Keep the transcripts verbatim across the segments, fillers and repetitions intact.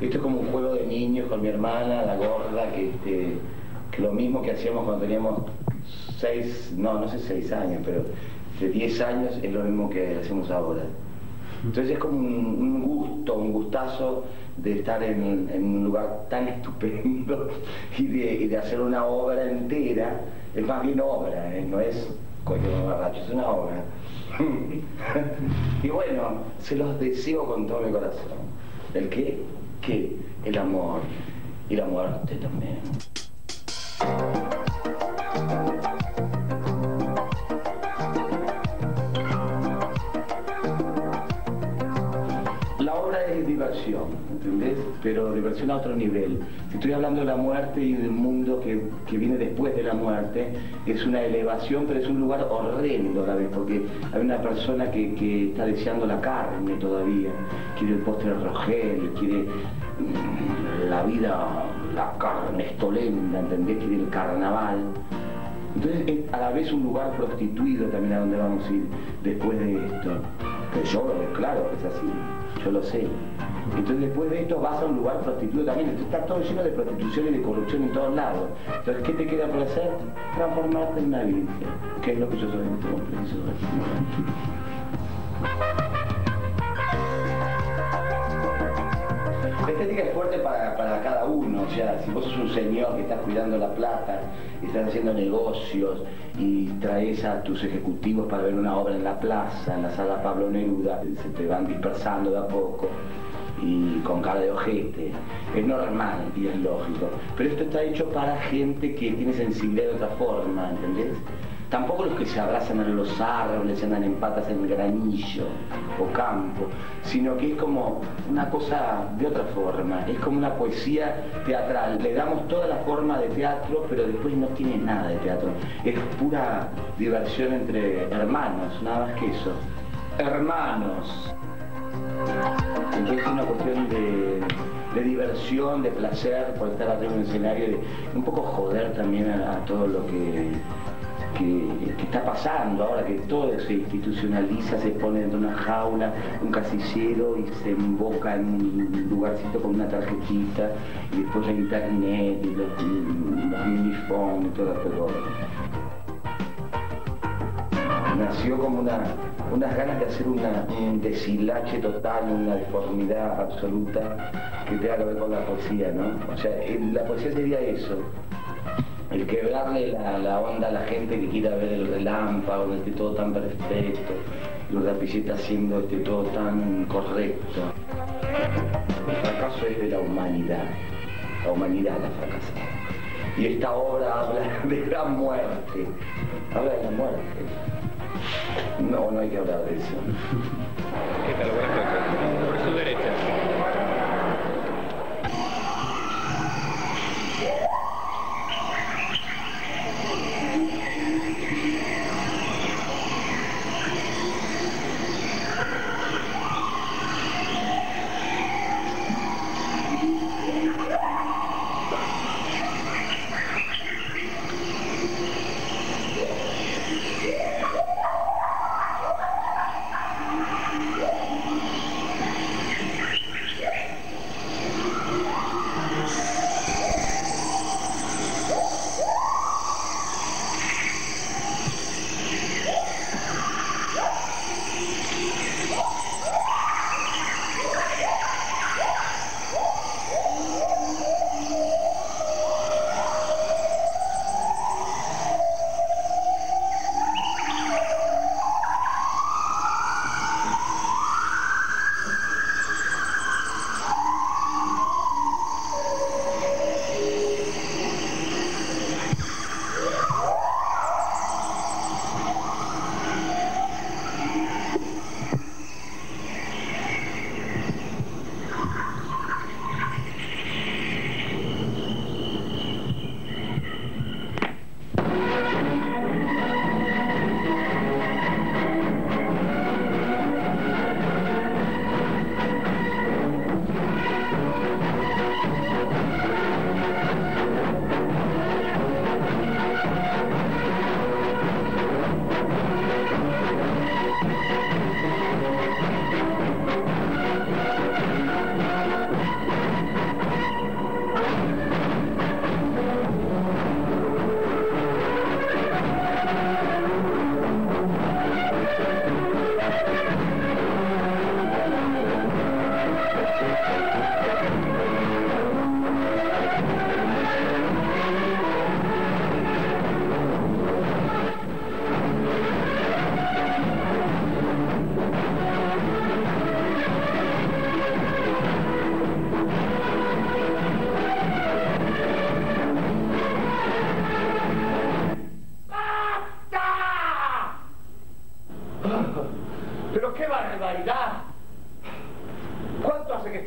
esto es como un juego de niños con mi hermana, la gorda, que, este, que lo mismo que hacíamos cuando teníamos seis, no, no sé seis años, pero de diez años es lo mismo que hacemos ahora. Entonces es como un, un gusto, un gustazo de estar en, en un lugar tan estupendo y de, y de hacer una obra entera. Es más bien obra, ¿eh? No es cualquier barracho, es una obra. Y bueno, se los deseo con todo mi corazón. ¿El qué? ¿Qué? El amor y la muerte también. Diversión, ¿entendés? Pero diversión a otro nivel. Si estoy hablando de la muerte y del mundo que, que viene después de la muerte, es una elevación, pero es un lugar horrendo a la vez, porque hay una persona que, que está deseando la carne todavía, quiere el postre de Rogel, quiere la vida, la carne estolenda, ¿entendés? Quiere el carnaval. Entonces es a la vez un lugar prostituido también a donde vamos a ir después de esto. Que yo lo declaro que es así, yo lo sé. Entonces después de esto vas a un lugar prostituido también. Esto está todo lleno de prostitución y de corrupción en todos lados. Entonces, ¿qué te queda por hacer? Transformarte en una virgen, que es lo que yo soy en este complejo. La estética es fuerte para, para cada uno, o sea, si vos sos un señor que estás cuidando la plata, estás haciendo negocios y traes a tus ejecutivos para ver una obra en la plaza, en la sala Pablo Neruda, se te van dispersando de a poco y con cara de ojete. Es normal y es lógico, pero esto está hecho para gente que tiene sensibilidad de otra forma, ¿entendés? Tampoco los que se abrazan a los árboles, andan en patas en granillo o campo, sino que es como una cosa de otra forma, es como una poesía teatral. Le damos toda la forma de teatro, pero después no tiene nada de teatro. Es pura diversión entre hermanos, nada más que eso. Hermanos. Entonces es una cuestión de, de diversión, de placer, por estar arriba en el escenario, de un poco joder también a, a todo lo que... Que, que está pasando ahora, que todo se institucionaliza, se pone dentro de una jaula, un casillero y se emboca en un lugarcito con una tarjetita y después la internet y los, los minifones y todo eso. Nació como una, unas ganas de hacer una, un deshilache total, una deformidad absoluta que tenga que ver con la poesía, ¿no? O sea, la poesía sería eso. El quebrarle la, la onda a la gente que quiera ver el relámpago, este todo tan perfecto, los lapilletas haciendo este todo tan correcto. El fracaso es de la humanidad, la humanidad la fracasada. Y esta obra habla de la muerte, habla de la muerte. No, no hay que hablar de eso. ¿Qué tal? Buenas noches. Por su derecha.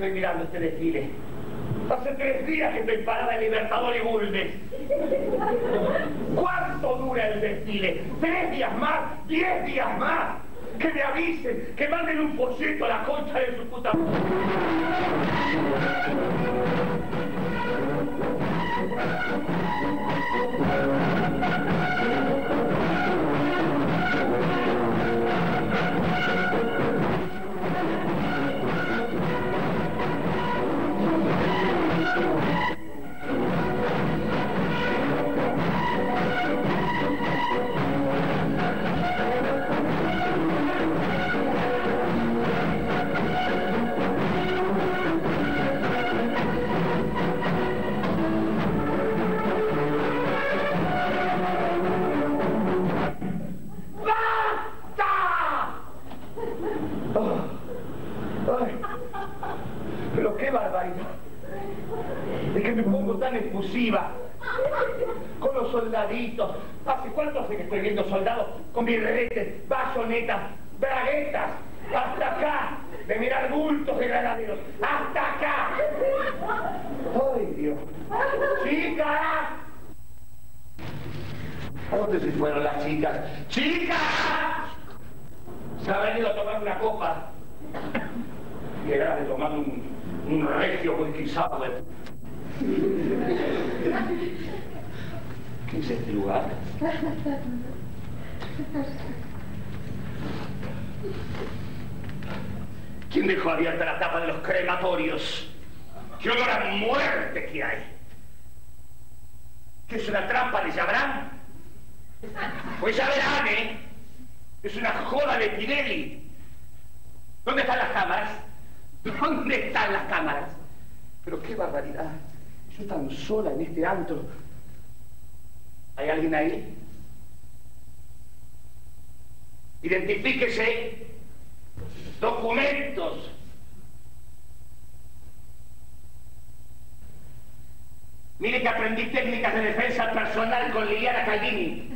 estoy mirando este desfile. Hace tres días que estoy parada en Libertador y Bulnes. ¿Cuánto dura el desfile? ¿Tres días más? ¿Diez días más? Que me avisen, que manden un folleto a la concha de su puta... Exclusiva, con los soldaditos. ¿Hace cuánto hace que estoy viendo soldados con birretes, bayonetas, braguetas? Hasta acá, de mirar bultos de granaderos. ¡Hasta acá! ¡Ay, Dios! ¡Chicas! ¿A dónde se fueron las chicas? ¡Chicas! Se habrán ido a tomar una copa. Y era de tomar un, un regio whisky sour. ¿Qué es este lugar? ¿Quién dejó abierta la tapa de los crematorios? ¡Qué olor a muerte que hay! ¿Qué es una trampa de Sabrán? Pues ya verán, ¿eh? Es una joda de Tinelli. ¿Dónde están las cámaras? ¿Dónde están las cámaras? Pero qué barbaridad. Yo tan sola en este antro. ¿Hay alguien ahí? Identifíquese. Documentos. Mire que aprendí técnicas de defensa personal con Liliana Caldini.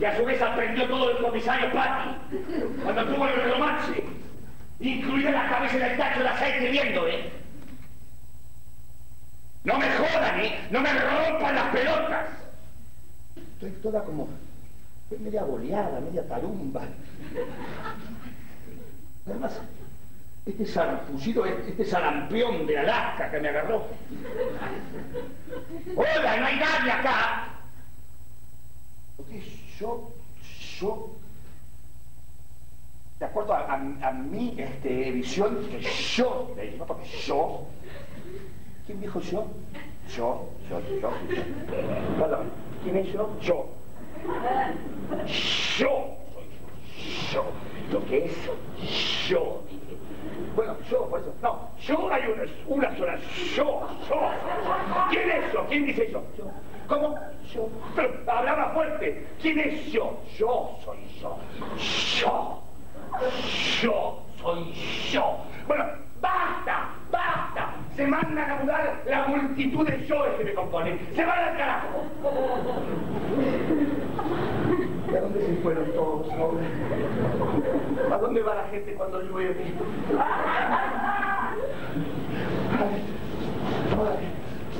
Y a su vez aprendió todo el comisario Patti cuando tuvo el romance. Incluida la cabeza en el tacho, la estáis escribiendo, ¿eh? No me jodan, ¿eh? No me rompan las pelotas. Estoy toda como... Estoy media boleada, media tarumba. Además, este zarpullido, este sarampión de Alaska que me agarró. ¡Hola! ¡No hay nadie acá! Porque yo... yo... De acuerdo a, a, a mi este, visión, que yo, no porque yo, ¿quién dijo yo? Yo, yo, yo, yo. Perdón, ¿quién es yo? Yo. Yo soy yo. Lo que es yo. Bueno, yo, por eso. No, yo hay una, una sola. Yo, yo. ¿Quién es yo? ¿Quién dice yo? Yo. ¿Cómo? Yo. Pero hablaba fuerte. ¿Quién es yo? Yo soy yo. Yo. Yo soy yo. Bueno, basta, basta. Se mandan a mudar la multitud de yoes que me componen. Se van al carajo. ¿Y a dónde se fueron todos ahora? ¿A dónde va la gente cuando llueve? Ay, ay,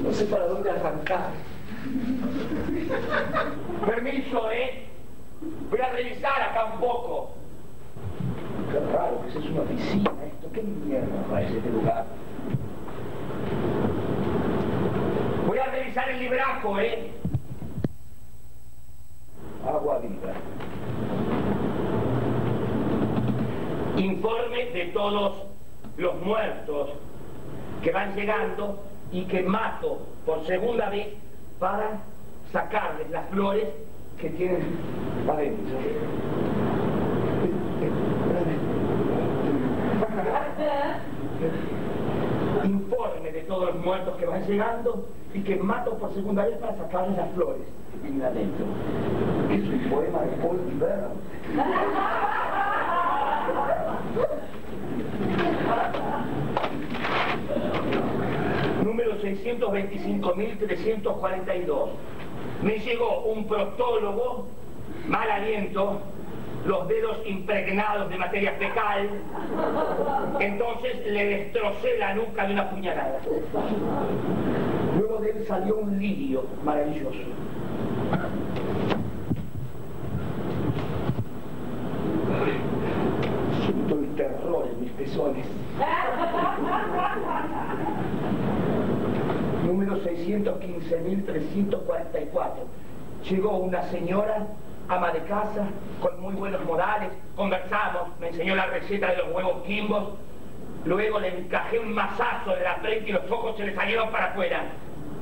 no sé para dónde arrancar. Permiso, ¿eh? Voy a revisar acá un poco. Qué raro, que es una oficina esto, qué mierda es este lugar. Voy a revisar el libraco, ¿eh? Agua Viva. Informe de todos los muertos que van llegando y que mato por segunda vez para sacarles las flores que tienen adentro. Informe de todos los muertos que van llegando y que mato por segunda vez para sacarles las flores que tienen adentro. Es un poema de Paul Verde. Número seiscientos veinticinco mil trescientos cuarenta y dos. Me llegó un proctólogo, mal aliento, los dedos impregnados de materia fecal. Entonces le destrocé la nuca de una puñalada. Luego de él salió un lirio maravilloso. Siento el terror en mis pezones. Número seiscientos quince mil trescientos cuarenta y cuatro. Llegó una señora, ama de casa, con muy buenos modales. Conversamos, me enseñó la receta de los huevos quimbos. Luego le encajé un mazazo de la frente y los ojos se le salieron para afuera.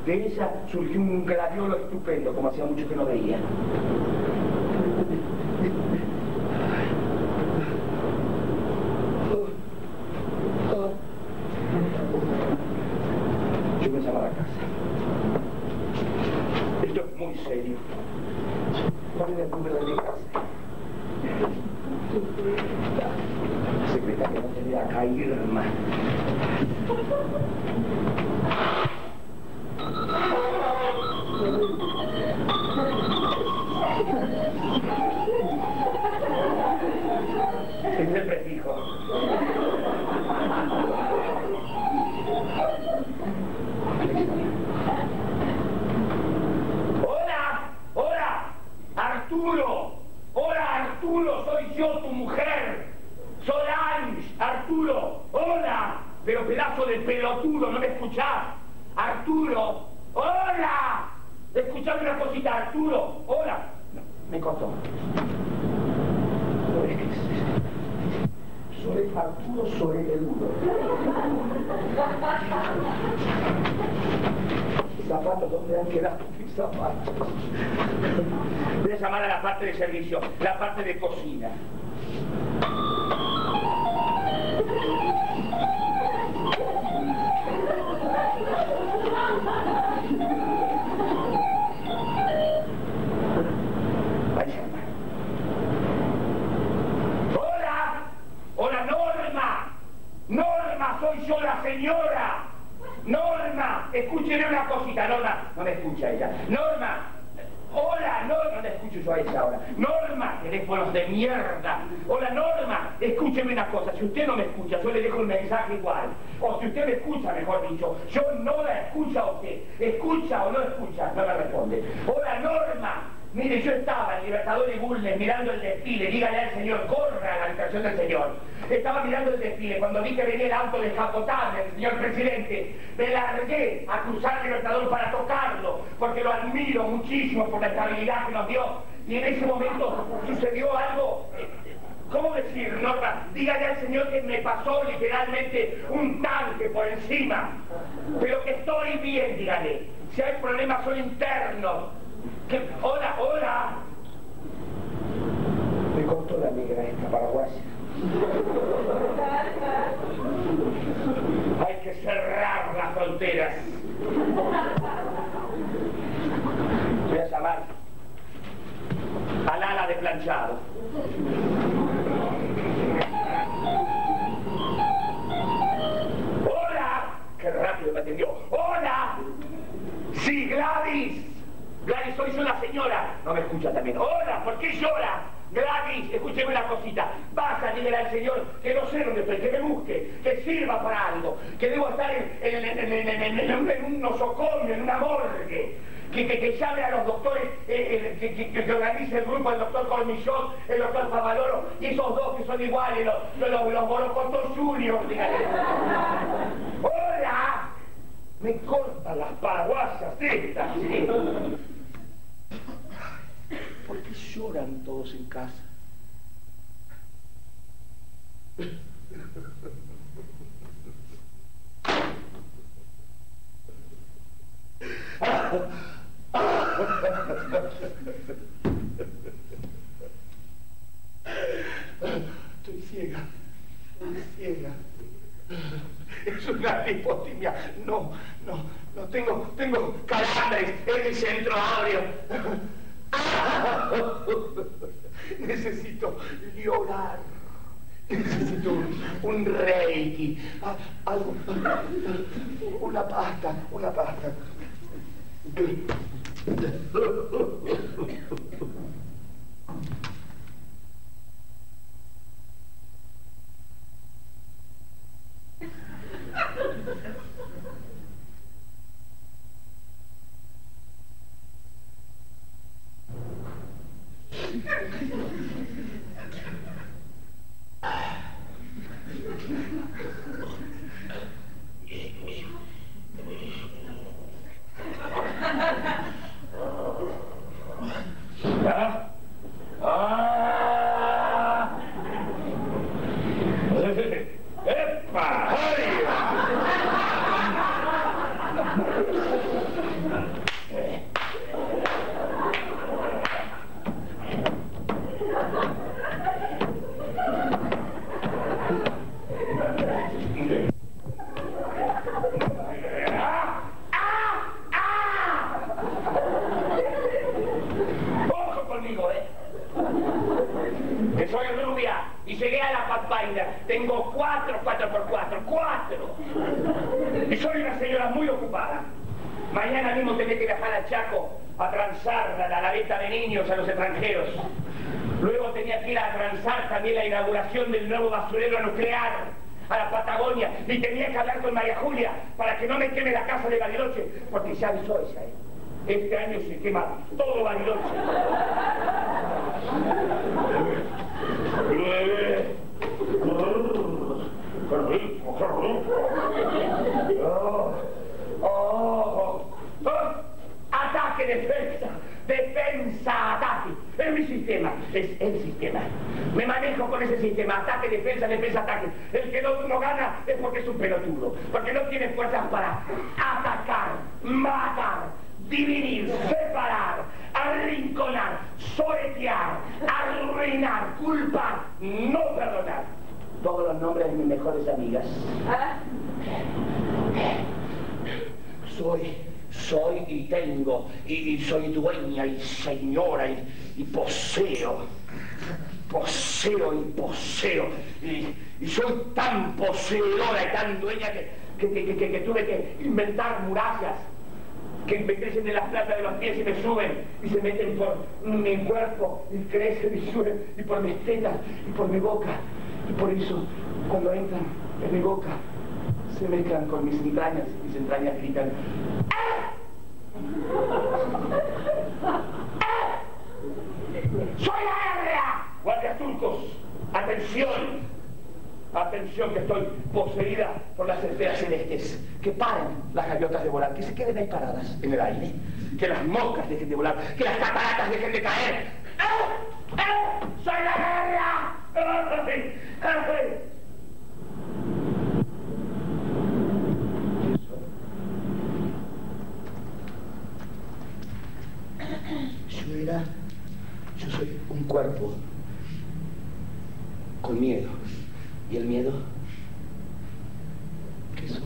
De ella surgió un gladiolo estupendo, como hacía mucho que no veía. Yo me llamaba a casa. Esto es muy serio. ¿Cuál es el número de mi casa? La secretaria no tenía acá Irma. Es el prefijo. ¡Hola! ¡Hola! ¡Arturo! ¡Hola, Arturo! ¡Soy yo, tu mujer! ¡Solange! ¡Arturo! ¡Hola! Pero pedazo de pelotudo, ¿no me escuchás? ¡Arturo! ¡Hola! Escuchame una cosita, Arturo. Hola. No, me cortó. Soy Arturo, soy el uno. Zapatos, ¿dónde han quedado mis zapatos? Voy a llamar a la parte de servicio, la parte de cocina. Soy yo la señora. Norma, escúcheme una cosita, Norma. No me escucha ella. Norma, hola, Norma. No la escucho yo a esa hora. Norma, teléfonos de mierda. Hola, Norma, escúcheme una cosa. Si usted no me escucha, yo le dejo el mensaje igual. O si usted me escucha, mejor dicho, yo no la escucho a usted. Escucha o no escucha, no me responde. Hola, Norma. Mire, yo estaba en Libertador y Bulnes mirando el desfile. Dígale al señor, corra a la habitación del señor. Estaba mirando el desfile cuando vi que venía el auto descapotable del señor presidente. Me largué a cruzar el Libertador para tocarlo, porque lo admiro muchísimo por la estabilidad que nos dio. Y en ese momento sucedió algo... ¿Cómo decir, Norma? Dígale al señor que me pasó literalmente un tanque por encima. Pero que estoy bien, dígale. Si hay problemas son internos. ¿Qué? Hola, hola. Me cortó la negra esta paraguaya. Hay que cerrar las fronteras. Voy a llamar al ala de planchado. ¡Hola! ¡Qué rápido me atendió! ¡Hola! ¡Sí, Gladys! Gladys, soy yo la señora. No me escucha también. ¡Hola! ¿Por qué llora? Gladys, escúcheme una cosita. Vaya, dígale al señor que no sé dónde estoy, que me busque, que sirva para algo, que debo estar en, en, en, en, en, en, en un nosocomio, en una morgue, que, que, que llame a los doctores, eh, eh, que, que, que, que organice el grupo el doctor Cormillón, el doctor Favaloro, y esos dos que son iguales, los, los, los Borocotos Juniors, dígale. ¡Hola! Me cortan las paraguasas estas, ¿sí? ¿Por qué lloran todos en casa? Estoy ciega, estoy ciega. Es una hipotimia. No, no, no tengo, tengo calambres en el centro aéreo. Necesito llorar. Necesito un, un reiki. Ah, algo. Una pasta, una pasta. Y soy una señora muy ocupada. Mañana mismo tendré que viajar a Chaco a transar a la venta de niños a los extranjeros. Luego tenía que ir a transar también la inauguración del nuevo basurero nuclear a la Patagonia. Y tenía que hablar con María Julia para que no me queme la casa de Bariloche, porque ya avisó ella, ¿eh? Este año se quema todo Bariloche. Nueve. ¡Qué rico, qué rico! ¡Oh! ¡Oh! ¡Ataque, defensa! ¡Defensa, ataque! Es mi sistema, es el sistema. Me manejo con ese sistema, ataque, defensa, defensa, ataque. El que no, no gana es porque es un pelotudo, porque no tiene fuerzas para atacar, matar, dividir, separar, arrinconar, soletear, arruinar, culpar, no perdonar. Todos los nombres de mis mejores amigas. ¿Ah? Soy, soy y tengo, y, y soy dueña y señora y, y poseo. Poseo y poseo. Y, y soy tan poseedora y tan dueña que, que, que, que, que tuve que inventar murallas que me crecen en las plantas de los pies y me suben, y se meten por mi cuerpo, y crecen y suben, y por mis tetas, y por mi boca. Y por eso, cuando entran en mi boca, se mezclan con mis entrañas, y mis entrañas gritan ¡ah! ¡Ah! ¡Soy la R A! Guardias turcos, atención, atención que estoy poseída por las esferas celestes. Que paren las gaviotas de volar, que se queden ahí paradas en el aire, que las moscas dejen de volar, que las cataratas dejen de caer. ¡Eh! ¡Eh! ¡Soy la guerra! ¡Ay! ¡Ay! Yo era, yo soy un cuerpo con miedo. ¿Y el miedo? ¿Qué soy?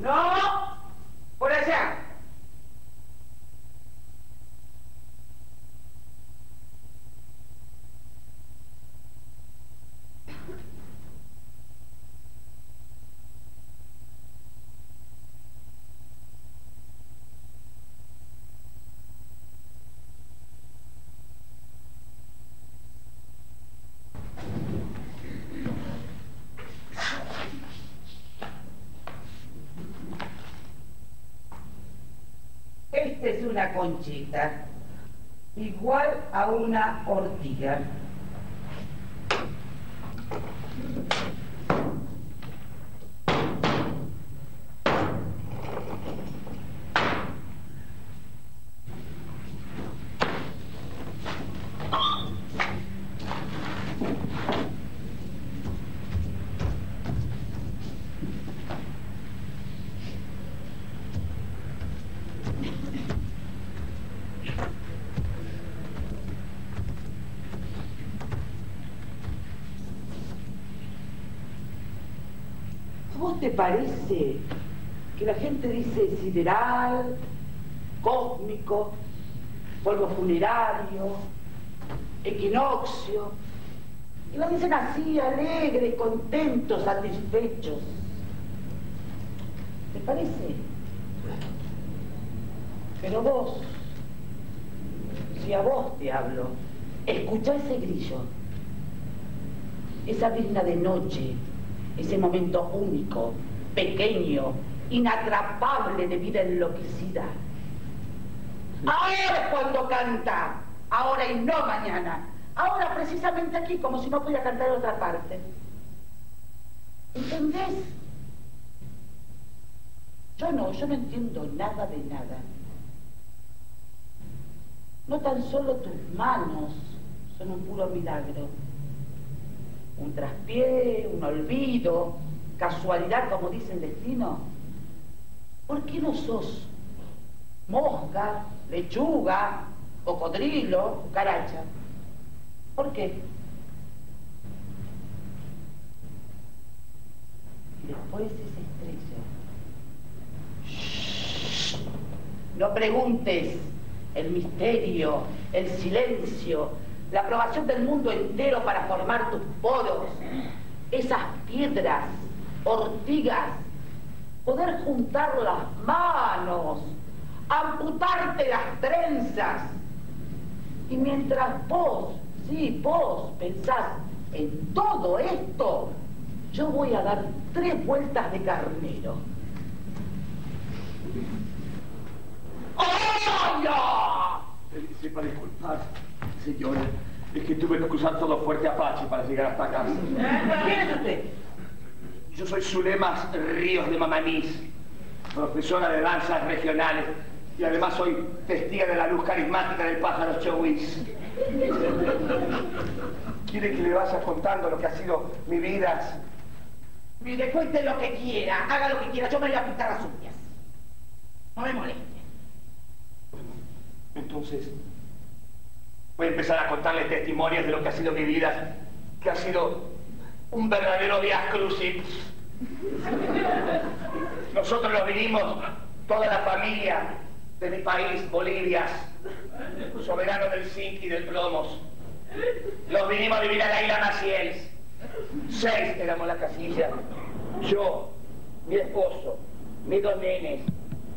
¡No! ¡Por allá! Es una conchita igual a una ortiga. te parece que la gente dice sideral, cósmico, polvo funerario, equinoccio? Y lo dicen así, alegres, contentos, satisfechos. ¿Te parece? Pero vos, si a vos te hablo, escuchá ese grillo, esa digna de noche, ese momento único, pequeño, inatrapable de vida enloquecida. Ahora es cuando canta, ahora y no mañana, ahora precisamente aquí, como si no pudiera cantar en otra parte. ¿Entendés? Yo no, yo no entiendo nada de nada. No tan solo tus manos son un puro milagro, un traspié, un olvido, casualidad, como dice el destino. ¿Por qué no sos mosca, lechuga, cocodrilo, cucaracha? ¿Por qué? Y después esa estrella. Shhh. No preguntes. El misterio, el silencio, la aprobación del mundo entero para formar tus poros, esas piedras, ortigas, poder juntar las manos, amputarte las trenzas. Y mientras vos, sí, vos pensás en todo esto, yo voy a dar tres vueltas de carnero. ¡Hola! Sepa disculpar, señora, es que tuve que cruzar todo fuerte Apache para llegar hasta acá. ¿Quién es usted? Yo soy Zulemas Ríos de Mamanís, profesora de danzas regionales, y además soy testiga de la luz carismática del pájaro Chowis. ¿Quiere que le vayas contando lo que ha sido mi vida? Mire, cuente lo que quiera, haga lo que quiera, yo me voy a pintar las uñas. No me moleste. Entonces, voy a empezar a contarles testimonios de lo que ha sido mi vida, que ha sido un verdadero vía crucis. Nosotros nos vinimos, toda la familia de mi país, Bolivia, soberano del zinc y del plomos. Nos vinimos a vivir a la Isla Maciel. Seis éramos la casilla. Yo, mi esposo, mis dos nenes,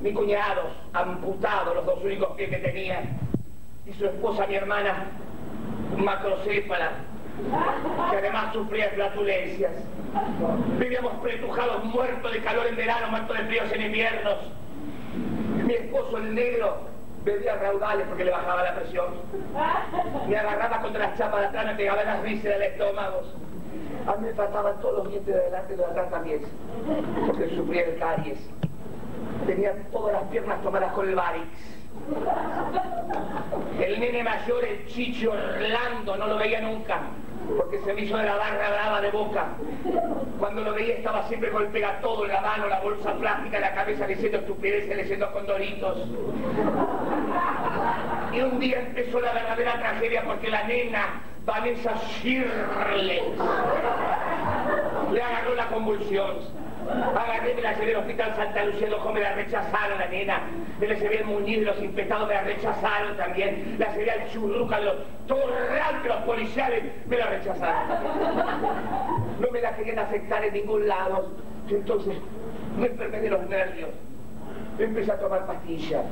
mi cuñado, amputado, los dos únicos pies que tenía, y su esposa, mi hermana, macrocéfala, que además sufría flatulencias. Vivíamos pretujados, muertos de calor en verano, muertos de fríos en inviernos. Mi esposo, el negro, bebía raudales porque le bajaba la presión. Me agarraba contra las chapas de atrás, me pegaba en las vísceras del estómago. A mí me faltaban todos los dientes de adelante y de atrás también, porque sufría de caries. Tenía todas las piernas tomadas con el Barix. El nene mayor, el Chicho Orlando, no lo veía nunca, porque se me hizo de la barra brava de Boca. Cuando lo veía estaba siempre con el pegatodo en la mano, la bolsa plástica en la cabeza, diciendo estupideces, leyendo condoritos. Y un día empezó la verdadera tragedia porque la nena, Vanessa Shirley, le agarró la convulsión. Agarré, me la llevé al Hospital Santa Lucía, los hombres la rechazaron, la nena. Me la llevé al Muñiz, los infectados me la rechazaron también. La llevé al Churruca, los torrantes, los policiales, me la rechazaron. No me la querían aceptar en ningún lado. Entonces me enfermé de los nervios. Empecé a tomar pastillas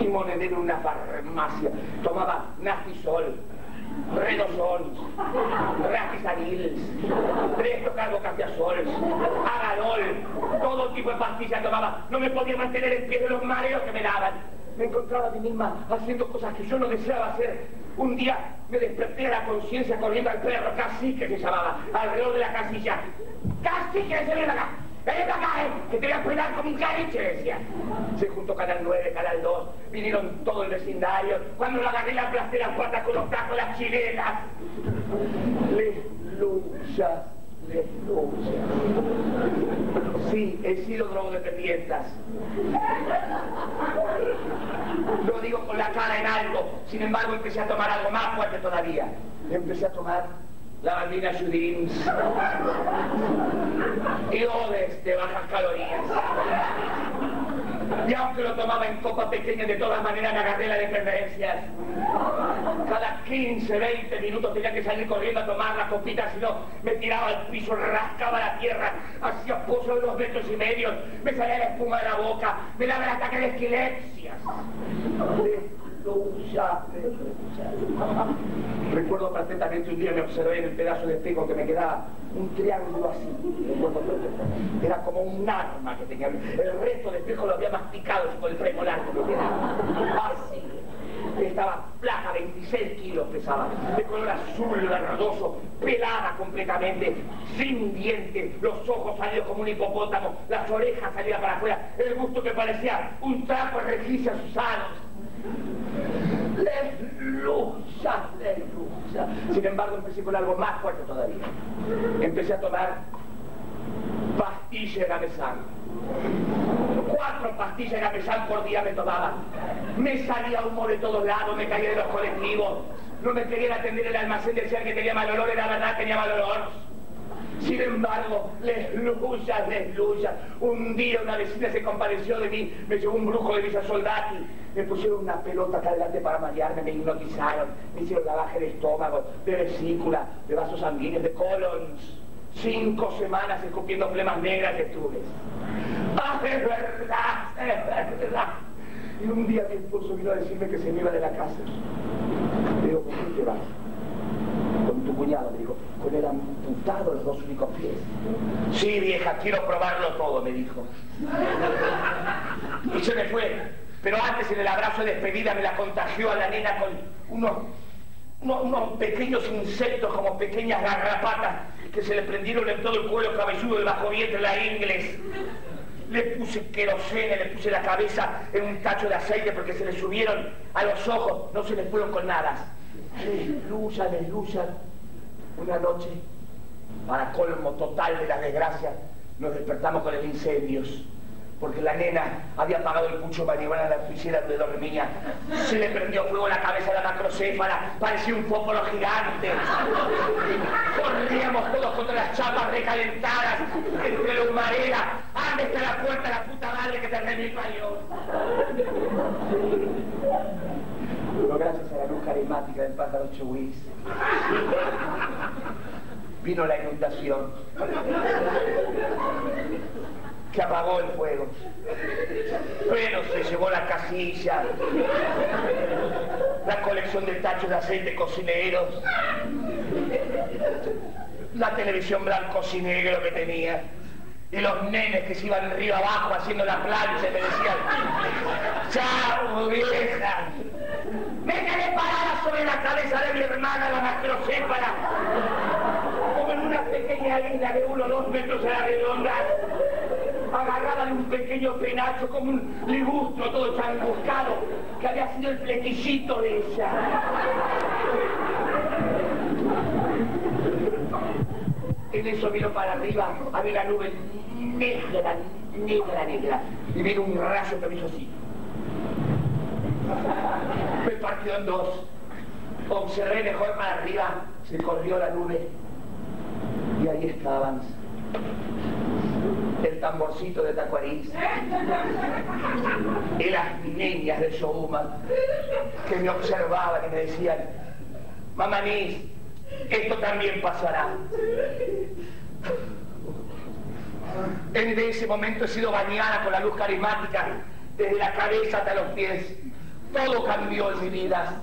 y monedero en una farmacia. Tomaba nastisol, Redosol, Rastisanil, Tres Tocarbocafiazol, Agarol, todo tipo de pastillas tomaba. No me podía mantener en pie de los mareos que me daban. Me encontraba a mí misma haciendo cosas que yo no deseaba hacer. Un día me desperté a la conciencia corriendo al perro Cacique, se llamaba, alrededor de la casilla. ¡Cacique, ven acá! ¡Ven acá, eh! ¡Que te voy a pegar como un cariche!, decía. Se juntó Canal nueve, Canal dos, vinieron todo el vecindario. Cuando lo agarré, la aplasté las patas con los tacos, las chilenas. Les luchas, les luchas. Sí, he sido drogodependientas. Lo digo con la cara en algo. Sin embargo, empecé a tomar algo más fuerte todavía. Empecé a tomar la bandina Judins y odes de bajas calorías. Y aunque lo tomaba en copas pequeñas, de todas maneras me agarré la de preferencias. Cada quince, veinte minutos tenía que salir corriendo a tomar las copitas, si no me tiraba al piso, rascaba la tierra, hacía pozos de dos metros y medio, me salía la espuma de la boca, me daba el ataque de esquilexias. Lucha, lucha. Recuerdo perfectamente un día me observé en el pedazo de espejo que me quedaba un triángulo así. Era como un arma que tenía. El resto del espejo lo había masticado con el premolar. Así. Estaba placa, veintiséis kilos pesaba, de color azul verdoso, pelada completamente, sin dientes, los ojos salidos como un hipopótamo, las orejas salidas para afuera, el busto que parecía un trapo de rejilla susanos. Lelucha, lelucha. Sin embargo, empecé con algo más fuerte todavía. Empecé a tomar pastillas de gamesán. Cuatro pastillas de gamesán por día me tomaba. Me salía humo de todos lados, me caía de los colectivos. No me querían atender el almacén, decían que tenía mal olor, era verdad, tenía mal olor. Sin embargo, les luchas, les luchas. Un día una vecina se compadeció de mí, me llevó un brujo de Villa Soldati, me pusieron una pelota acá adelante para marearme, me hipnotizaron, me hicieron lavaje de estómago, de vesícula, de vasos sanguíneos, de colons. Cinco semanas escupiendo flemas negras estuve. ¡Ah, es verdad, es verdad! Y un día mi esposo vino a decirme que se me iba de la casa. Le digo, ¿por qué te vas? Con tu cuñado, me dijo, con el amputado los dos únicos pies. Sí, vieja, quiero probarlo todo, me dijo. Y se me fue, pero antes en el abrazo de despedida me la contagió a la nena con unos, unos, unos pequeños insectos, como pequeñas garrapatas, que se le prendieron en todo el cuello cabelludo, debajo vientre, la ingles. Le puse querosene, le puse la cabeza en un tacho de aceite porque se le subieron a los ojos, no se les fueron con nada. Les lucha, les lucha. Una noche, para colmo total de la desgracia, nos despertamos con el incendios, porque la nena había apagado el pucho de marihuana en la oficina donde dormía. Se le prendió fuego la cabeza a la macrocéfala, parecía un fósforo gigante. Corríamos todos contra las chapas recalentadas, entre la humareda. ¡Ándate a la puerta, la puta madre que te arreglé mi parió! Pero gracias a la luz carismática del pájaro Chuis, vino la inundación que apagó el fuego, pero se llevó la casilla, la colección de tachos de aceite cocineros, la televisión blancos y negro que tenía, y los nenes que se iban río abajo haciendo la plancha y me decían, ¡chao, vieja! ¡Me quedé parada sobre la cabeza de mi hermana, la macrocéfala! Como en una pequeña isla de uno o dos metros a la redonda, agarrada de un pequeño penacho como un ligustro todo chamuscado, que había sido el flequillito de ella. En eso miro para arriba, había una nube negra, negra, negra, y vino un rayo que me hizo así. Me partió en dos. Observé mejor para arriba, se corrió la nube, y ahí estaban el tamborcito de Tacuarís y las niñas de Shouma que me observaban y me decían, Mamanís, esto también pasará. En ese momento he sido bañada con la luz carismática desde la cabeza hasta los pies. Todo cambió en mi vida.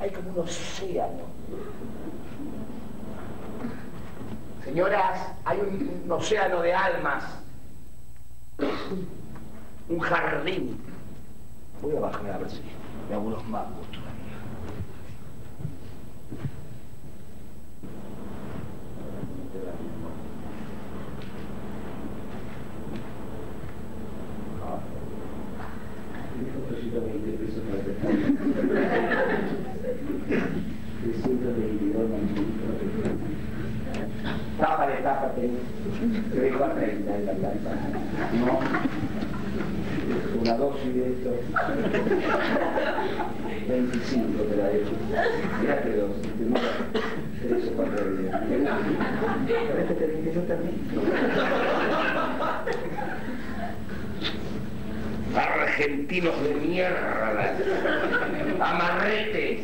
Hay como un océano. Señoras, hay un, un océano de almas. Un jardín. Voy a bajar a ver si me hago unos mangos todavía. Tápate, tápate. Te dejo a treinta en la planta. No. una dosis de esto. veinticinco te la dejo. Mirá que dos, te mueras tres o cuatro días. ¿Sabés que te dije yo también? Argentinos de mierda. Amarretes.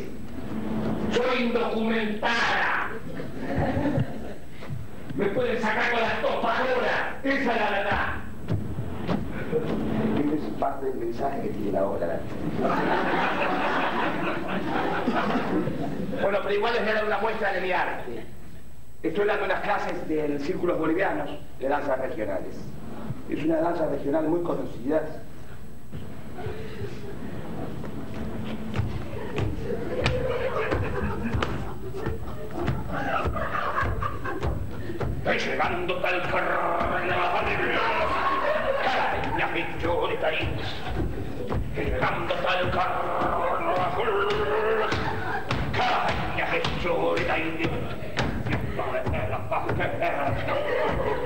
Soy indocumentada. Me pueden sacar con las topadoras. Esa es la verdad. Este es parte del mensaje que tiene la obra. Bueno, pero igual les voy a dar una muestra de mi arte. Estoy dando unas clases de círculos bolivianos de danzas regionales. Es una danza regional muy conocida. Estoy llegando tal carnaval. La victoria de Taís, llegando tal carnaval, caña victoria de Taís, para la pajera,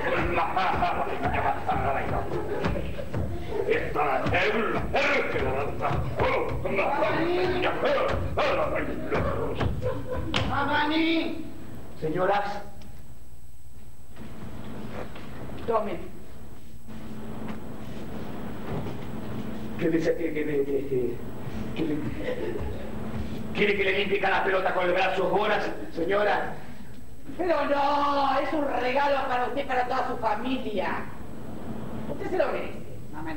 con la paja, esta es la herquedanta, con la familia, con la bailosa. Mamani, señoras, tomen. ¿Quiere que le limpie cada pelota con el brazo horas, señora? Pero no, es un regalo para usted, para toda su familia. Usted se lo merece, mamá.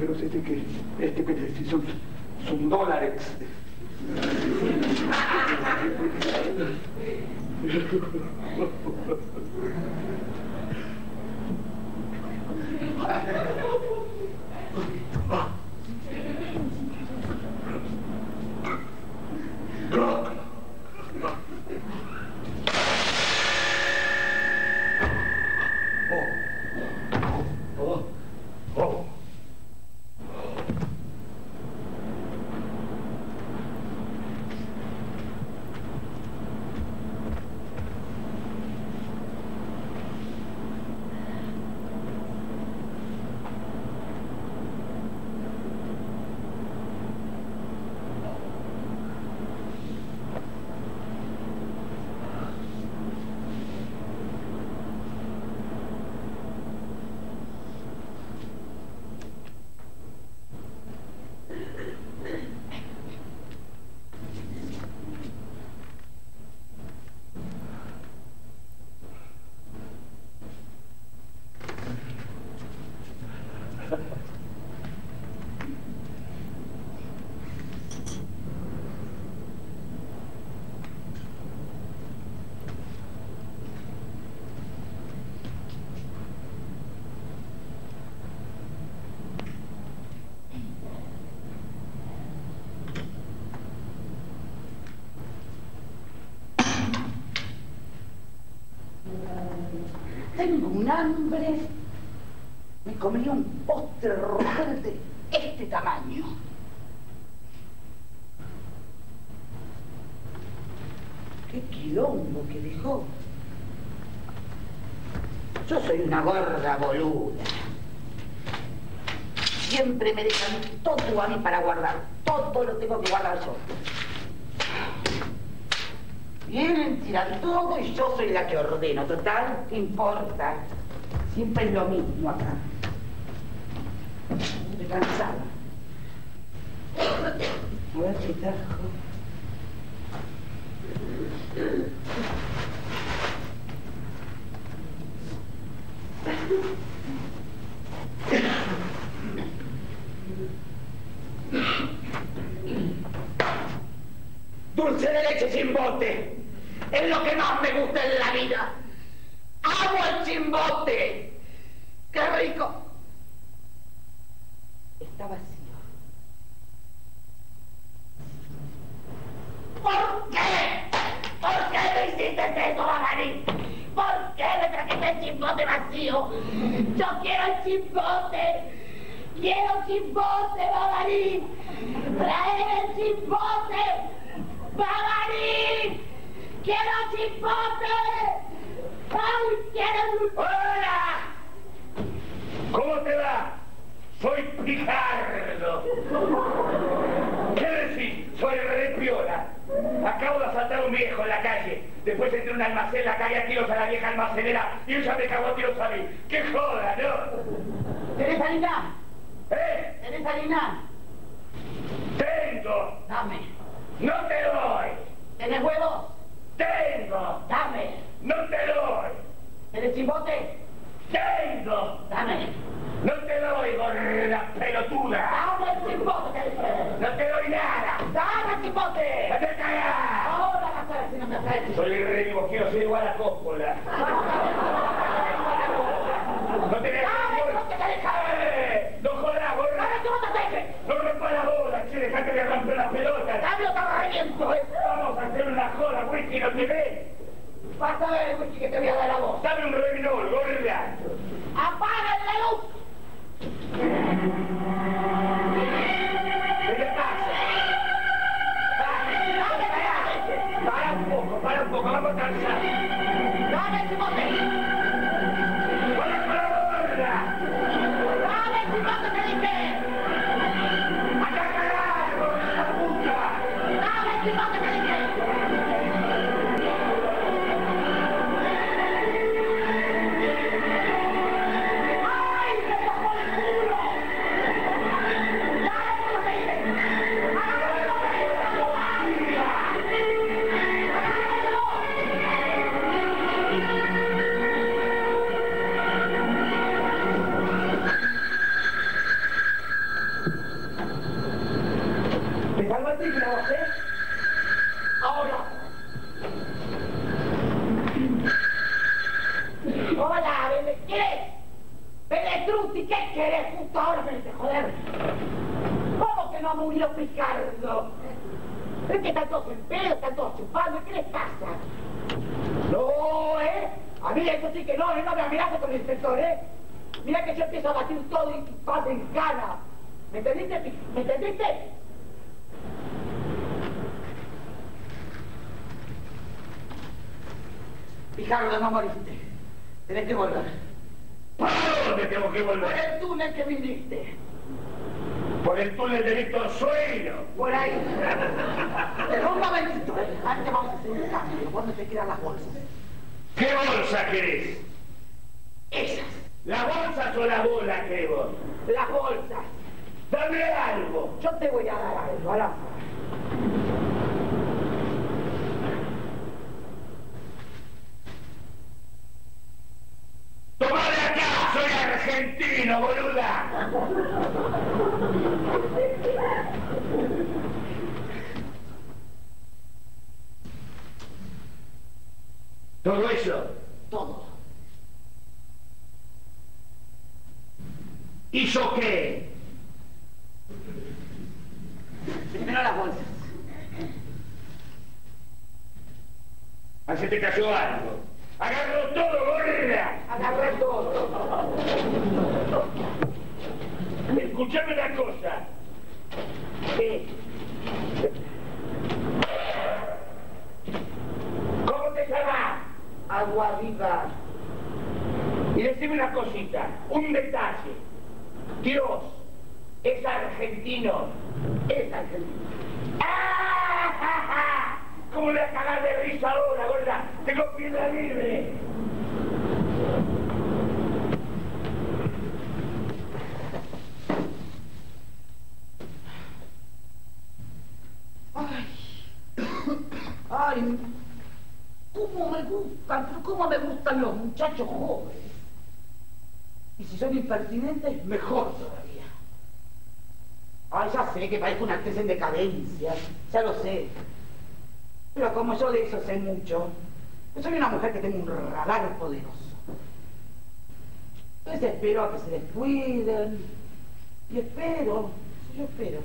Pero este que, este que son, son dólares. Tengo un hambre, me comería un postre rojete de este tamaño. Qué quilombo que dejó. Yo soy una gorda boluda. Siempre me dejan todo a mí para guardar. Todo lo tengo que guardar yo. Vienen, tiran todo y yo soy la que ordeno. Total, ¿qué importa? Siempre es lo mismo acá. Estoy cansada. A ver qué trajo. Dulce de leche sin bote. Es lo que más me gusta en la vida. ¡Amo el chimbote! ¡Qué rico! Está vacío. ¿Por qué? ¿Por qué me hiciste eso, Mamanís? ¿Por qué me trajiste el chimbote vacío? ¡Yo quiero el chimbote! ¡Quiero chimbote, Mamanís! ¡Traer el chimbote! ¡Mamanís! ¡Quiero chipote! ¡Ay, quiero! ¡Hola! Ricardo. ¿Qué decís? Soy re piola. Acabo de asaltar a un viejo en la calle. Después entré en un almacén, la cagué a tiros a la vieja almacenera y ella me cagó a tiros a mí. ¡Qué joda, no! ¿Tenés harina? ¿Eh? ¿Tenés harina? Tengo. Dame. No te doy. ¿Tenés huevos? Tengo. Dame. No te doy. ¿Tenés chimbote? Tengo. Dame. No te doy, gorda pelotuda. Dame el chimbote. No te doy nada. Dame el chimbote. No te cagas. Ahora vas a ver si no me haces. Soy el rey, vos quiero ser igual a Coppola. No te dejes. No te dejes. No jodas, gorda. Ahora te vas a hacer. No rompa la bola, che, dejate de romper las pelotas. Pablo, estaba reviento, eh. Vamos a hacer una joda, whisky, no te ves. Vas a ver, whisky, que te voy a dar la voz. Dame un revinol, gorda. ¡Apaga la luz! ¿Qué te pasa? Para, para un poco, para un poco, vamos a cansar. ¡Dame el chimote! ¡Para, para, gorda! ¡Dame el chimote, te dije! ¡Acá cagás, gorda la puta! ¡Dame el chimote, te dije! Ricardo, es que están todos en pedo, están todos chupando, ¿qué les pasa? No, ¿eh? A mí eso sí que no, ¿eh? No me amenaza con el inspector, ¿eh? Mira que yo empiezo a batir todo y paso en cana. ¿Me entendiste? ¿Me entendiste? Ricardo, no moriste. Tenés que volver. ¿Para dónde tengo que volver? Por el túnel que viniste. Por el túnel de Víctor Suero. Por ahí. Pero un momentito, ¿eh? Antes vamos a hacer un cambio. ¿Dónde te quedan las bolsas? ¿Qué bolsa querés? Esas. ¿Las bolsas o las bolas querés vos? Las bolsas. Dame algo. Yo te voy a dar algo, Alafa. ¡Tomá de acá! ¡Soy argentino, boluda! ¿Todo eso? Todo. ¿Hizo qué? Primero las bolsas. ¿Así te cayó algo? ¡Agarro todo, gorda! ¡Agarro todo! Escuchame una cosa. ¿Qué? ¿Cómo te llamas? Agua Viva. Y decime una cosita, un detalle. Dios es argentino. Es argentino. ¡Ah, ja, ja! ¿Cómo le voy a cagar de risa ahora, gorda? Tengo piedra libre. Ay. Ay. ¿Cómo me gustan? Pero ¿cómo me gustan los muchachos jóvenes? Y si son impertinentes, mejor todavía. Ay, ya sé que parezco una actriz en decadencia. Ya lo sé. Pero como yo de eso sé mucho, yo soy una mujer que tengo un radar poderoso. Entonces espero a que se descuiden, y espero, yo espero.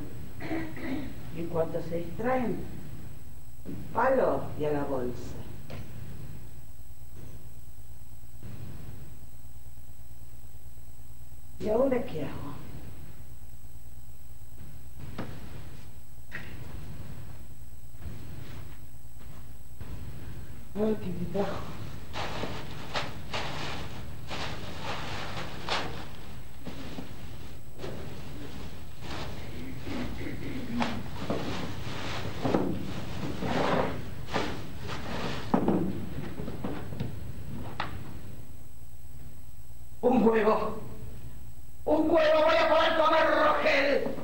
Y en cuanto se distraen, palo y a la bolsa. ¿Y ahora qué hago? Ay, qué pitajo. conmigo. Un huevo voy a poder comer, Rogel.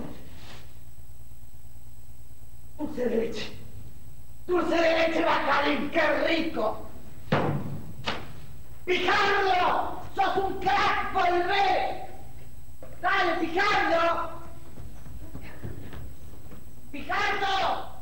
Dulce de leche. Dulce de leche Bacalín, qué rico. ¡Pijardo! ¡Sos un crack, volvé! ¡Dale, Pijardo! ¡Pijardo!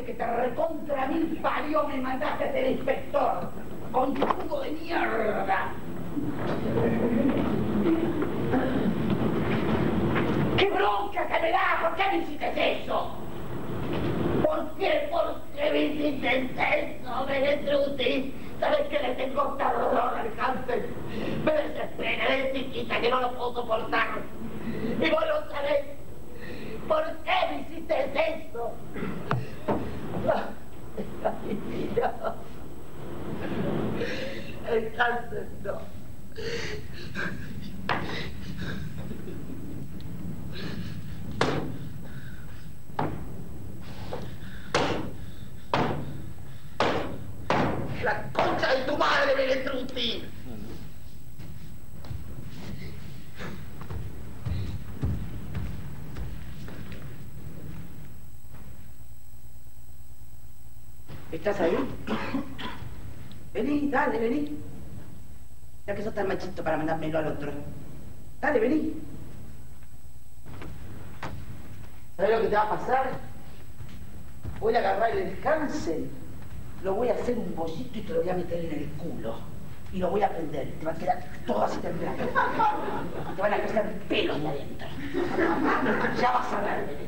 mandaste, que te recontra mil parió, me mandaste a ser inspector. Con tu cubo de mierda. ¡Qué bronca que me da! ¿Por qué me hiciste eso? ¿Por qué? ¿Por qué me hiciste eso? Me destruí. ¿Sabes que le tengo terror al cáncer? Me desespera, de chiquita, que no lo puedo soportar. Y vos lo sabés. ¿Por qué me hiciste eso? Ay, Dios. El cáncer no. La concha de tu madre, Beletruti. ¿Estás ahí? Vení, dale, vení. Ya que sos tan machito para mandármelo al otro. Dale, vení. ¿Sabés lo que te va a pasar? Voy a agarrar el cáncer, lo voy a hacer un bollito y te lo voy a meter en el culo. Y lo voy a prender, y te va a quedar todo así temblando. Y te van a crecer pelos de adentro. Ya vas a ver, vení.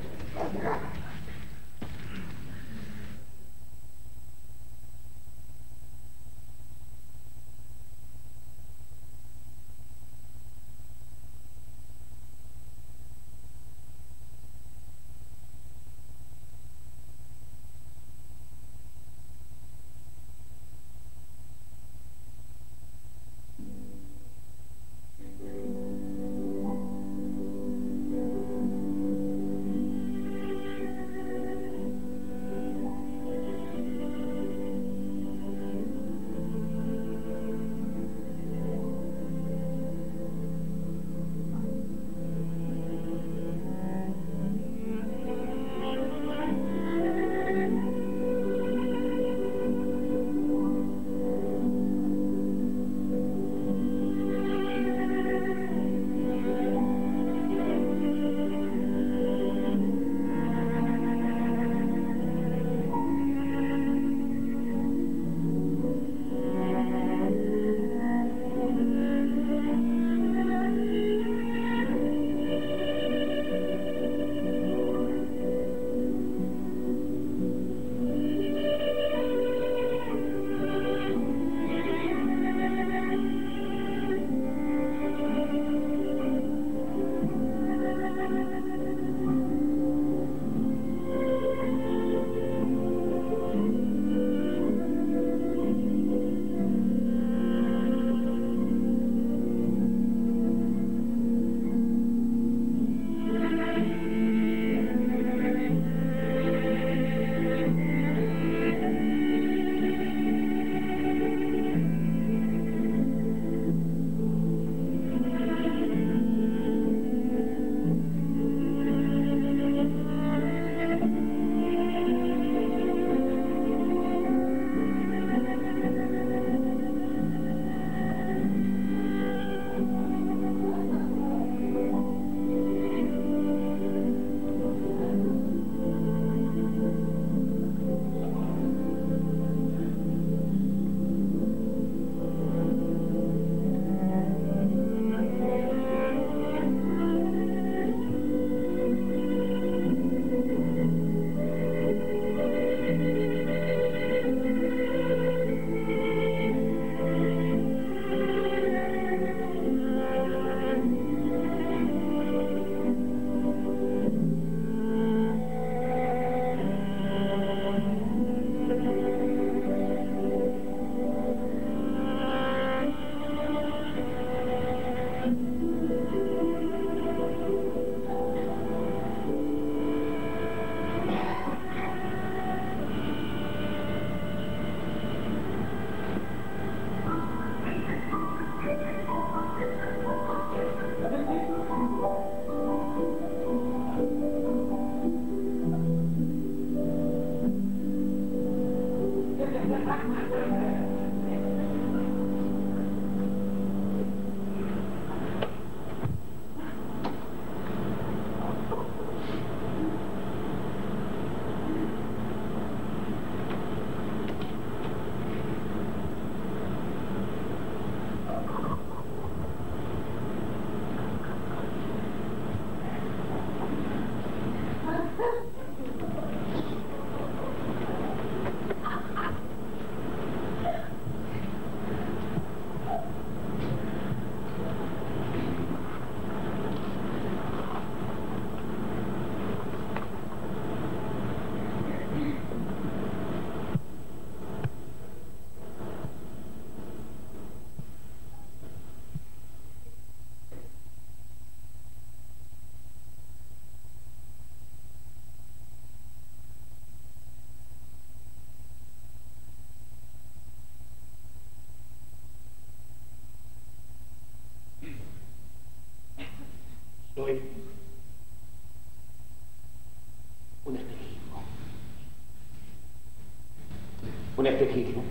un espejismo.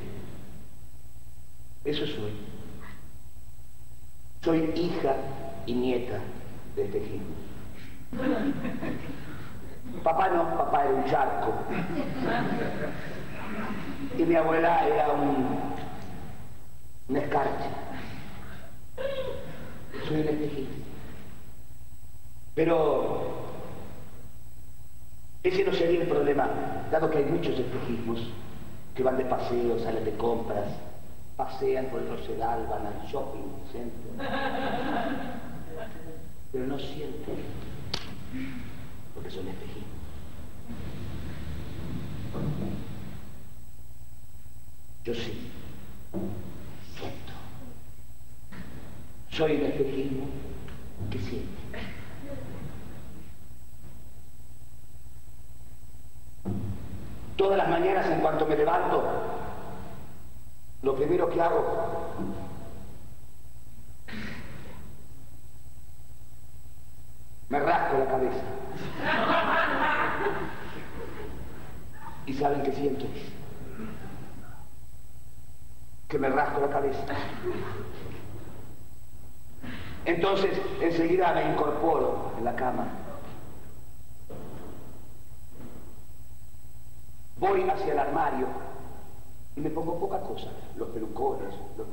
Eso soy. Soy hija y nieta del espejismo. Papá no, papá era un charco. Y mi abuela era un, un escarcha. Soy un espejismo. Pero ese no sería el problema, dado que hay muchos espejismos que van de paseo, salen de compras, pasean por el Rocedal, van al shopping center, pero no sienten, porque son espejismos. Yo sí, siento. Soy un espejismo que siente. Todas las mañanas, en cuanto me levanto, lo primero que hago me rasco la cabeza. ¿Y saben qué siento? Que me rasco la cabeza. Entonces, enseguida me incorporo en la cama. Voy hacia el armario y me pongo poca cosa. Los pelucones, los,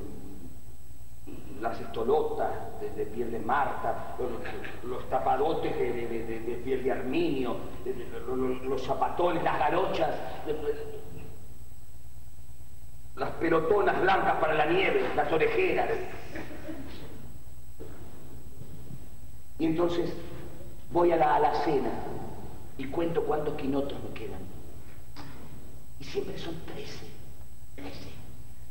las estolotas de, de piel de Marta, los, los tapadotes de, de, de, de piel de arminio, de, de, los, los zapatones, las garochas, de, de, las pelotonas blancas para la nieve, las orejeras. Y entonces voy a la alacena y cuento cuántos quinotos me quedan. Y siempre son trece, trece.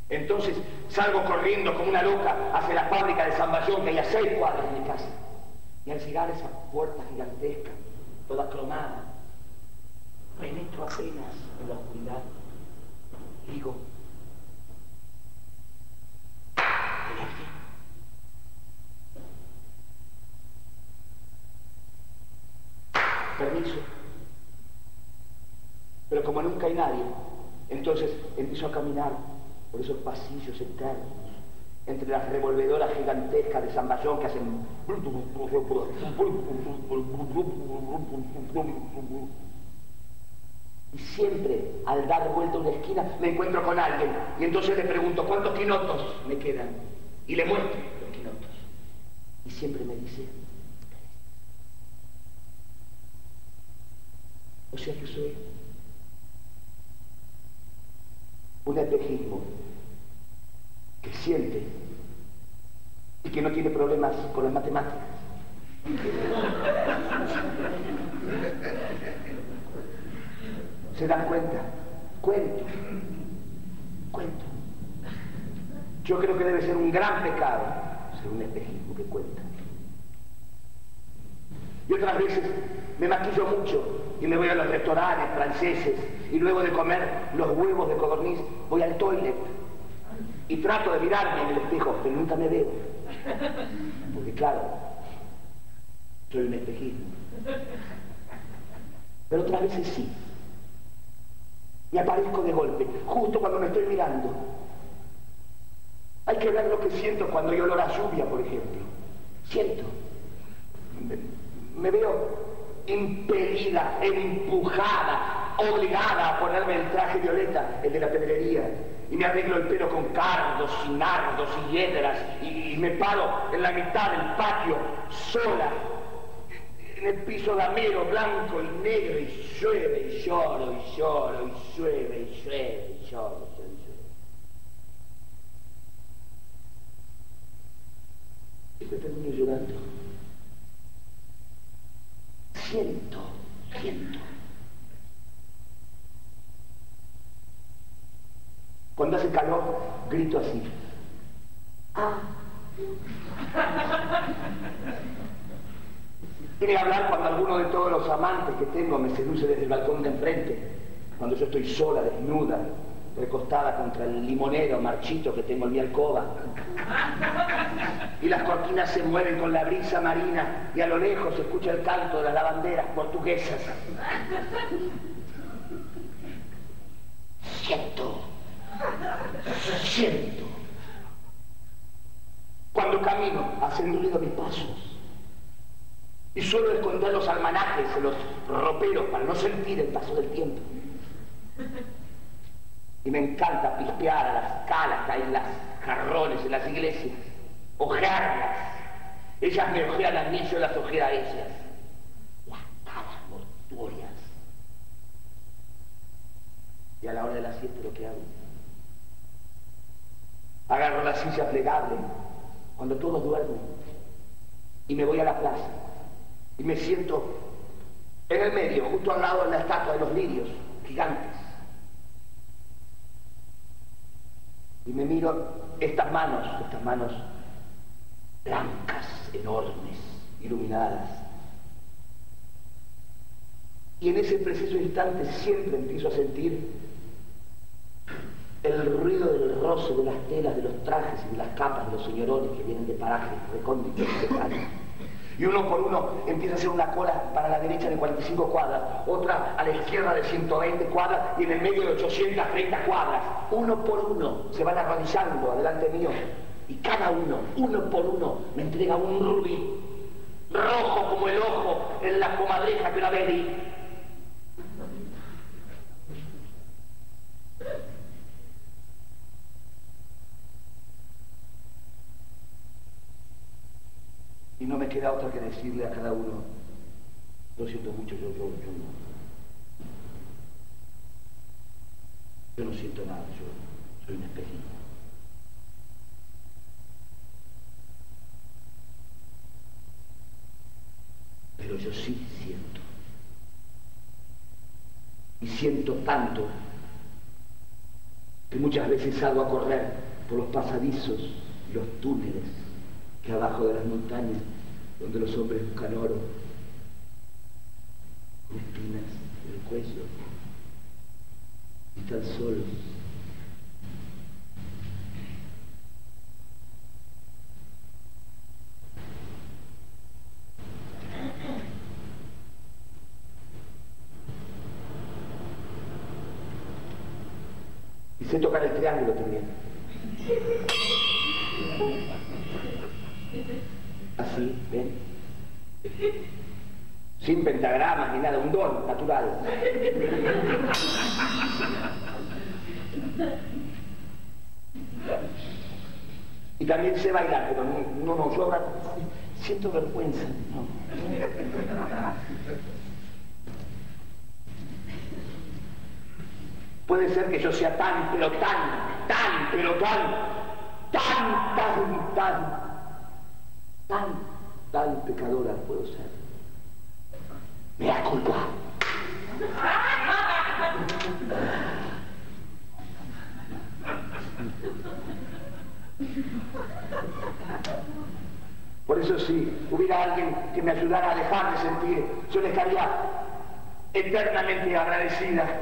Entonces salgo corriendo como una loca hacia la fábrica de San Bajón, que hay a seis cuadras de mi casa. Y al llegar a esa puerta gigantesca, toda cromada, penetro apenas en la oscuridad. Y digo, ¿hay alguien? Permiso. Pero como nunca hay nadie, entonces empiezo a caminar por esos pasillos eternos, entre las revolvedoras gigantescas de San Bajón que hacen... Y siempre, al dar vuelta una esquina, me encuentro con alguien. Y entonces le pregunto, ¿cuántos quinotos me quedan? Y le muestro los quinotos. Y siempre me dice... O sea que soy... un espejismo que siente y que no tiene problemas con las matemáticas. ¿Se dan cuenta? Cuento, cuento. Yo creo que debe ser un gran pecado ser un espejismo que cuenta. Y otras veces me maquillo mucho y me voy a los restaurantes franceses y luego de comer los huevos de codorniz voy al toilet y trato de mirarme en el espejo, pero nunca me veo. Porque claro, soy un espejismo. Pero otras veces sí. Me aparezco de golpe, justo cuando me estoy mirando. Hay que ver lo que siento cuando hay olor a lluvia, por ejemplo. Siento. Me veo impelida, empujada, obligada a ponerme el traje violeta, el de la pedrería, y me arreglo el pelo con cardos y nardos y hiedras, y, y me paro en la mitad del patio, sola, en el piso damero, blanco y negro, y llueve, y lloro, y lloro, y llueve, y llueve, y lloro, y llueve. Siempre termino llorando. Siento, siento. Cuando hace calor, grito así. ¡Ah! Quiere hablar cuando alguno de todos los amantes que tengo me seduce desde el balcón de enfrente, cuando yo estoy sola, desnuda, recostada contra el limonero marchito que tengo en mi alcoba. Y las cortinas se mueven con la brisa marina y a lo lejos se escucha el canto de las lavanderas portuguesas. Siento, Siento, cuando camino, hacen ruido mis pasos. Y suelo esconder los almanajes en los roperos para no sentir el paso del tiempo. Y me encanta pispear a las calacas en las jarrones, en las iglesias, ojearlas. Ellas me ojean a mí, yo las ojeo a ellas. Las caras mortuorias. Y a la hora de la siesta, ¿lo que hago? Agarro la silla plegable cuando todos duermen y me voy a la plaza. Y me siento en el medio, justo al lado de la estatua de los lirios gigantes. Y me miro estas manos, estas manos blancas, enormes, iluminadas. Y en ese preciso instante siempre empiezo a sentir el ruido del roce de las telas, de los trajes y de las capas de los señorones que vienen de parajes recónditos y lejanos. Y uno por uno empieza a hacer una cola para la derecha de cuarenta y cinco cuadras, otra a la izquierda de ciento veinte cuadras y en el medio de ochocientas treinta cuadras. Uno por uno se van arrodillando adelante mío y cada uno, uno por uno, me entrega un rubí, rojo como el ojo en la comadreja que una vez vi. Y no me queda otra que decirle a cada uno, lo siento mucho, yo, yo, yo no. Yo no siento nada, yo soy un espejismo. Pero yo sí siento. Y siento tanto que muchas veces salgo a correr por los pasadizos y los túneles que abajo de las montañas, donde los hombres buscan oro, con espinas en el cuello, y están solos. Y sé tocar el triángulo también. Así, ¿ven? Sin pentagramas ni nada, un don natural. Y también sé bailar, pero no, no, yo ahora siento vergüenza, no. Puede ser que yo sea tan, pero tan, tan, pero tan, tan, tan, tan, tan, tan pecadora puedo ser. Me da culpa. Por eso si hubiera alguien que me ayudara a dejar de sentir, yo le estaría eternamente agradecida.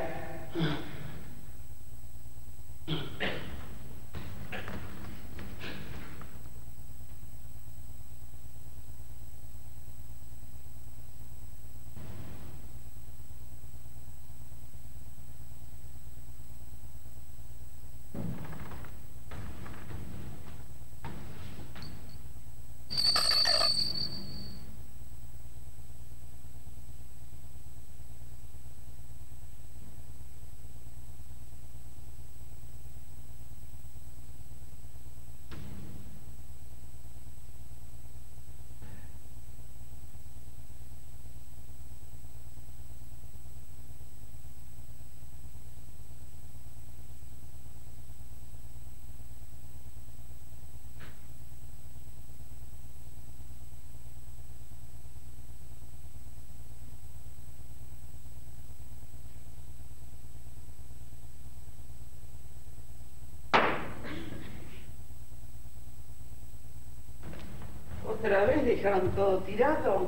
¿Otra vez dejaron todo tirado?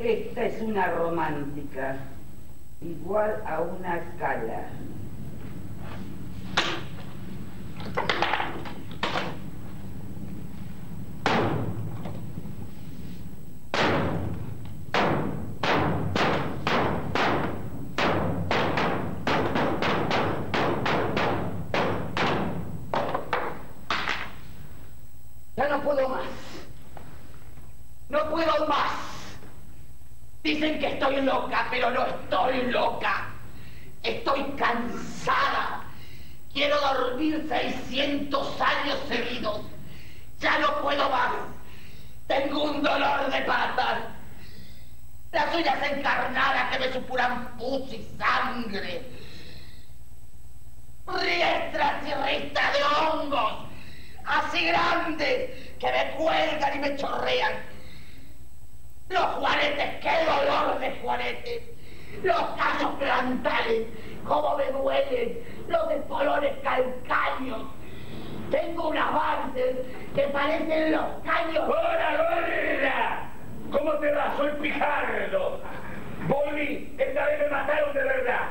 Esta es una romántica, igual a una cala. Ya no puedo más. No puedo más. Dicen que estoy loca, pero no estoy loca. Estoy cansada. Quiero dormir seiscientos años seguidos. Ya no puedo más. Tengo un dolor de patas. Las uñas encarnadas que me supuran pus y sangre. Riestras y ristas de hongos, así grandes, que me cuelgan y me chorrean. Los juanetes, qué dolor de juanetes. Los callos plantales, cómo me duelen. Los espolones calcáneos. Tengo unas bases que parecen los caños. ¡Hola, hola! ¿Cómo te vas? Soy Pijardo. Boli, esta vez me mataron de verdad.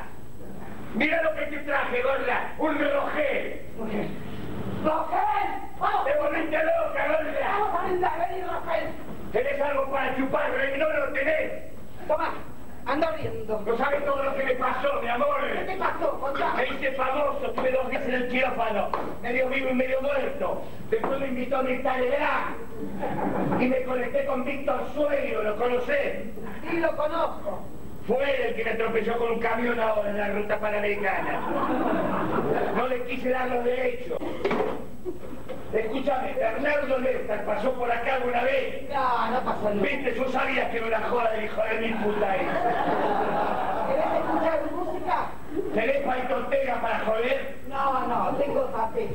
Mira lo que te traje, gorda. Un rogel. ¿Rogel? ¡Oh! ¡Te volviste loca, gorda! ¡Vamos a andar, ven, rogel! ¿Tenés algo para chupar, rey? No lo tenés. Tomá, anda riendo. No sabes todo lo que me pasó, mi amor. ¿Qué te pasó? Contá. Me hice famoso, tuve dos días en el quirófano. Medio vivo y medio muerto. Después me invitó a mi talerá. Y me conecté con Víctor Suero, ¿lo conocés? Sí, lo conozco. Fue el que me atropelló con un camión ahora en la Ruta Panamericana. No le quise dar los derechos. Escúchame, Bernardo Néstor pasó por acá alguna vez. No, no pasó nada. Viste, yo sabía que era una joda del hijo de mi puta esa. ¿Querés escuchar música? ¿Tenés paitotera para joder? No, no, tengo papel.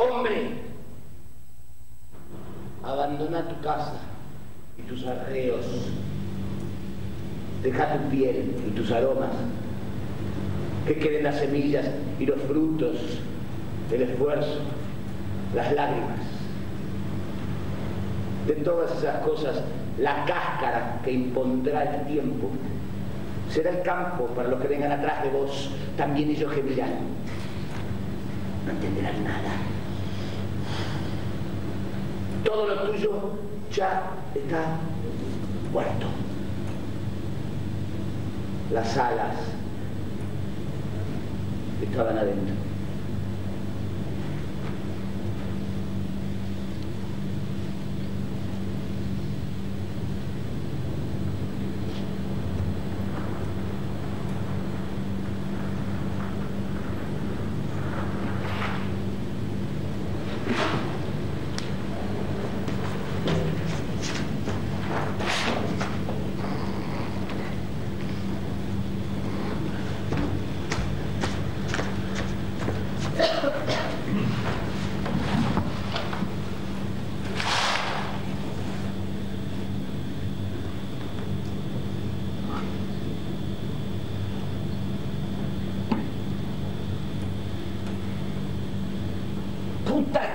Hombre, abandona tu casa y tus arreos, deja tu piel y tus aromas, que queden las semillas y los frutos, el esfuerzo, las lágrimas. De todas esas cosas, la cáscara que impondrá el tiempo será el campo para los que vengan atrás de vos. También ellos gemirán. No entenderán nada. Todo lo tuyo ya está muerto. Las alas estaban adentro.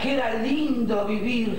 Era lindo vivir.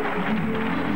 Thank you.